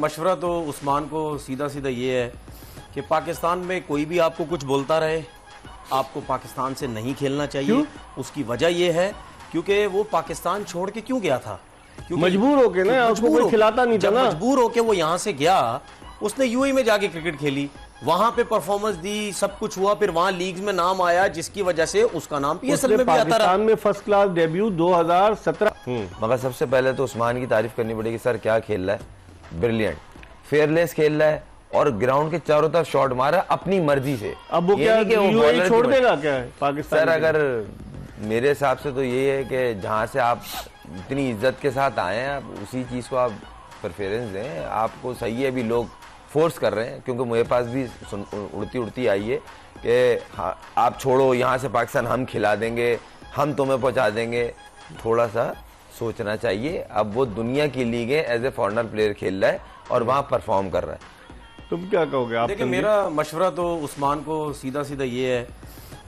मशवरा तो उस्मान को सीधा सीधा ये है कि पाकिस्तान में कोई भी आपको कुछ बोलता रहे, आपको पाकिस्तान से नहीं खेलना चाहिए। क्यों? उसकी वजह यह है क्योंकि वो पाकिस्तान छोड़ के क्यों गया था, मजबूर होके ना, उसको कोई खिलाता नहीं था ना, मजबूर होके वो यहाँ से गया, उसने यूएई में जाके क्रिकेट खेली, वहां पे परफॉर्मेंस दी, सब कुछ हुआ, फिर वहां लीग में नाम आया, जिसकी वजह से उसका नाम पीएसएल में भी आता रहा। में फर्स्ट क्लास डेब्यू 2017। मगर सबसे पहले तो उस्मान की तारीफ करनी पड़ेगी, सर क्या खेल रहा है, ब्रिलियंट, फेयरलेस खेल रहा है और ग्राउंड के चारों तरफ शॉट मारा अपनी मर्जी से। अब वो क्या यूएई छोड़ देगा क्या पाकिस्तान? सर अगर मेरे हिसाब से तो यही है कि जहाँ से आप इतनी इज्जत के साथ आए हैं, आप उसी चीज़ को आप प्रेफरेंस दें। आपको सही है, अभी लोग फोर्स कर रहे हैं, क्योंकि मेरे पास भी उड़ती उड़ती आई है कि हाँ आप छोड़ो, यहाँ से पाकिस्तान हम खिला देंगे, हम तुम्हें पहुँचा देंगे। थोड़ा सा सोचना चाहिए। अब वो दुनिया की लीग है, एज ए फॉरनर प्लेयर खेल रहा है और वहाँ परफॉर्म कर रहा है। तुम क्या कहोगे आप? देखिए, मेरा मशवरा तो उस्मान को सीधा सीधा ये है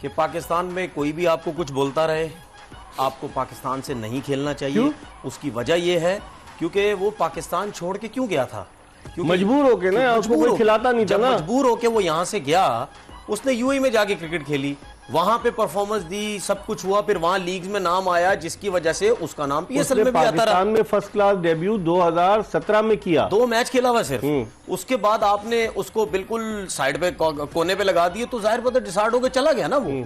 कि पाकिस्तान में कोई भी आपको कुछ बोलता रहे, आपको पाकिस्तान से नहीं खेलना चाहिए। क्यों? उसकी वजह यह है क्योंकि वो पाकिस्तान छोड़ के क्यों गया था, मजबूर होके ना, उसको कोई खिलाता नहीं था ना, मजबूर होके वो यहाँ से गया, उसने यूएई में जाके क्रिकेट खेली, वहां पे परफॉर्मेंस दी, सब कुछ हुआ, फिर वहां लीग में नाम आया, जिसकी वजह से उसका नाम पीएसएल में भी आता रहा। पाकिस्तान में फर्स्ट क्लास डेब्यू 2017 में किया, 2 मैच खेला हुआ सिर्फ, उसके बाद आपने उसको बिल्कुल साइड पे कोने पे लगा दिए, तो जाहिर बात है डिसाइड होकर चला गया ना वो।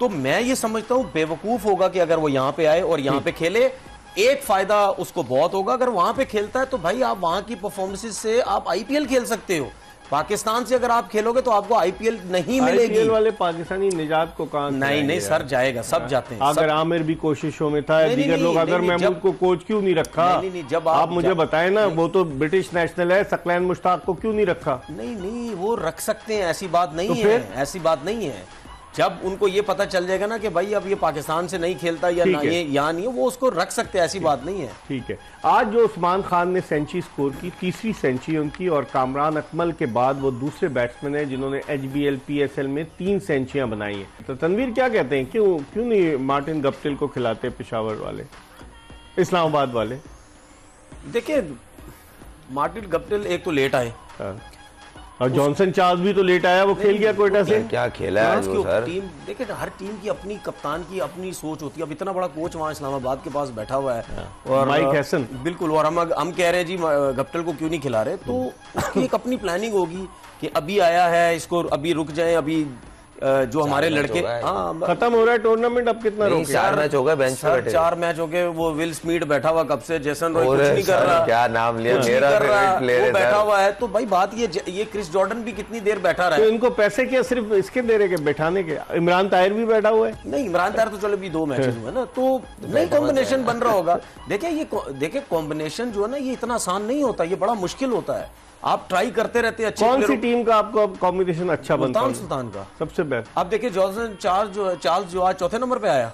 तो मैं ये समझता हूँ बेवकूफ होगा कि अगर वो यहाँ पे आए और यहाँ पे खेले। एक फायदा उसको बहुत होगा, अगर वहां पे खेलता है तो भाई आप वहां की परफॉर्मेंसेस से आप आईपीएल खेल सकते हो। पाकिस्तान से अगर आप खेलोगे तो आपको आईपीएल नहीं मिलेगी। आईपीएल वाले पाकिस्तानी निजात को कहां? नहीं सर, जाएगा, सब जाते हैं। अगर आमिर भी कोशिशों में था, दीगर लोग, अगर महमूद को कोच क्यों नहीं रखा? जब आप मुझे बताएं ना, वो तो ब्रिटिश नेशनल है, सकलैन मुश्ताक को क्यों नहीं रखा? नहीं, वो रख सकते हैं, ऐसी बात नहीं है, ऐसी बात नहीं है। जब उनको ये पता चल जाएगा ना कि भाई अब ये पाकिस्तान से नहीं खेलता या ना ये यहाँ नहीं है, वो उसको रख सकते हैं, ऐसी बात नहीं है। ठीक है, आज जो उस्मान खान ने सेंचुरी स्कोर की, तीसरी सेंचुरी उनकी, और कामरान अकमल के बाद वो दूसरे बैट्समैन हैं जिन्होंने HBL PSL में 3 सेंचुरियाँ बनाई हैं। तो तनवीर क्या कहते हैं, क्यों नहीं मार्टिन गुप्टिल को खिलाते पेशावर वाले, इस्लामाबाद वाले? देखिए, मार्टिन गुप्टिल एक तो लेट आए, और जॉनसन चार्ल्स भी तो लेट आया, वो खेल गया कोयटा से। क्या खेला है वो सर? टीम देखिए, हर टीम की अपनी कप्तान की अपनी सोच होती है। अब इतना बड़ा कोच वहाँ इस्लामाबाद के पास बैठा हुआ है, और माइक हेसन, बिल्कुल, और हम कह रहे हैं जी गुप्टिल को क्यों नहीं खिला रहे, तो उसकी एक अपनी प्लानिंग होगी कि अभी आया है, इसको अभी रुक जाए, अभी जो हमारे लड़के, हाँ खत्म हो रहा है टूर्नामेंट, अब कितना रोक? 4 मैच हो गए बेंच पर, 4 मैच हो गए। वो विल स्मीड बैठा हुआ कब से, जेसन रॉय कुछ नहीं कर रहा, क्या नाम लिया मेरा प्लेयर, वो बैठा हुआ है। तो भाई बात ये क्रिस जॉर्डन भी कितनी देर बैठा रहा है। तो इनको पैसे क्या सिर्फ इसके दे रहे के बैठाने के? इमरान ताहिर भी बैठा हुआ है। नहीं, इमरान ताहिर तो चलो अभी 2 मैचेस हुए ना, तो नई कॉम्बिनेशन बन रहा होगा। देखिये कॉम्बिनेशन जो है ना, ये इतना आसान नहीं होता, ये बड़ा मुश्किल होता है, आप ट्राई करते रहते हैं। कौन सी टीम का आपको कॉम्बिनेशन अच्छा बनता है? सुल्तान का सबसे बेस्ट। आप देखिए जॉनसन चार्ल्स जो आज 4थे नंबर पे आया,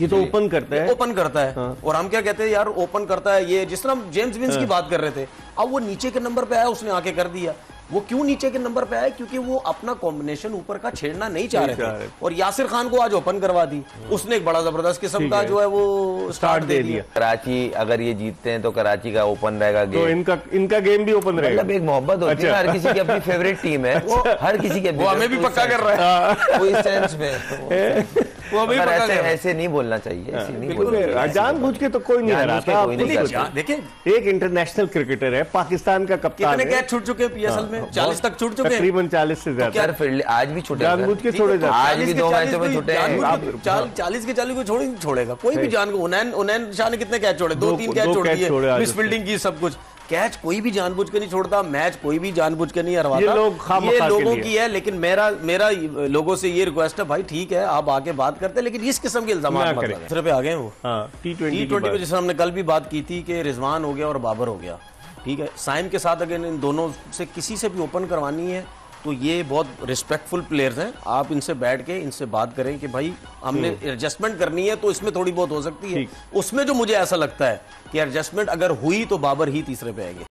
ये तो ओपन करता है, हाँ। और हम क्या कहते हैं यार, ओपन करता है ये, जिस तरह जेम्स विंस की बात कर रहे थे, अब वो नीचे के नंबर पे आया, उसने आके कर दिया। वो क्यों नीचे के नंबर पे आए? क्योंकि वो अपना कॉम्बिनेशन ऊपर का छेड़ना नहीं चाह रहे थे। और यासिर खान को आज ओपन करवा दी, उसने एक बड़ा जबरदस्त किस्म का जो है वो स्टार्ट दे दिया। कराची अगर ये जीतते हैं तो कराची का ओपन रहेगा गेम, तो इनका गेम भी ओपन रहेगा। मतलब एक मोहब्बत होती है, हर किसी की अपनी फेवरेट टीम है, हर किसी के, वो हमें भी पक्का कर रहा है। ऐसे नहीं बोलना चाहिए, जानबूझ के तो कोई नहीं हराता। देखिए, एक इंटरनेशनल क्रिकेटर है, पाकिस्तान का कप्तान, कितने कैच छूट चुके हैं पीएसएल में? 40 तक छूट चुके हैं, तकरीबन 40 से ज्यादा। आज भी छूटे, जानबूझ के छोड़े जाते हैं, आज भी 2 मैचों में छूटे हैं। 40 के 40 को छोड़ छोड़ेगा कोई भी जान को। उन्नैन शाह ने कितने कैच छोड़े? 2-3 कैच छोड़ दिए, मिस फील्डिंग की, सब कुछ। कैच कोई भी जानबूझ के नहीं छोड़ता, मैच कोई भी जानबूझ के नहीं हरवाता, ये लोगों की है। लेकिन मेरा लोगों से ये रिक्वेस्ट है, भाई ठीक है आप आके बात करते हैं, लेकिन इस किस्म के इल्जाम मत लगाएं। दूसरे पे आ गए वो T20 पे, जिससे हमने कल भी बात की थी कि रिजवान हो गया और बाबर हो गया, ठीक है, साइम के साथ अगर इन दोनों से किसी से भी ओपन करवानी है तो ये बहुत रिस्पेक्टफुल प्लेयर्स हैं, आप इनसे बैठ के इनसे बात करें कि भाई हमने एडजस्टमेंट करनी है, तो इसमें थोड़ी बहुत हो सकती है। उसमें जो मुझे ऐसा लगता है कि एडजस्टमेंट अगर हुई तो बाबर ही तीसरे पे आएंगे।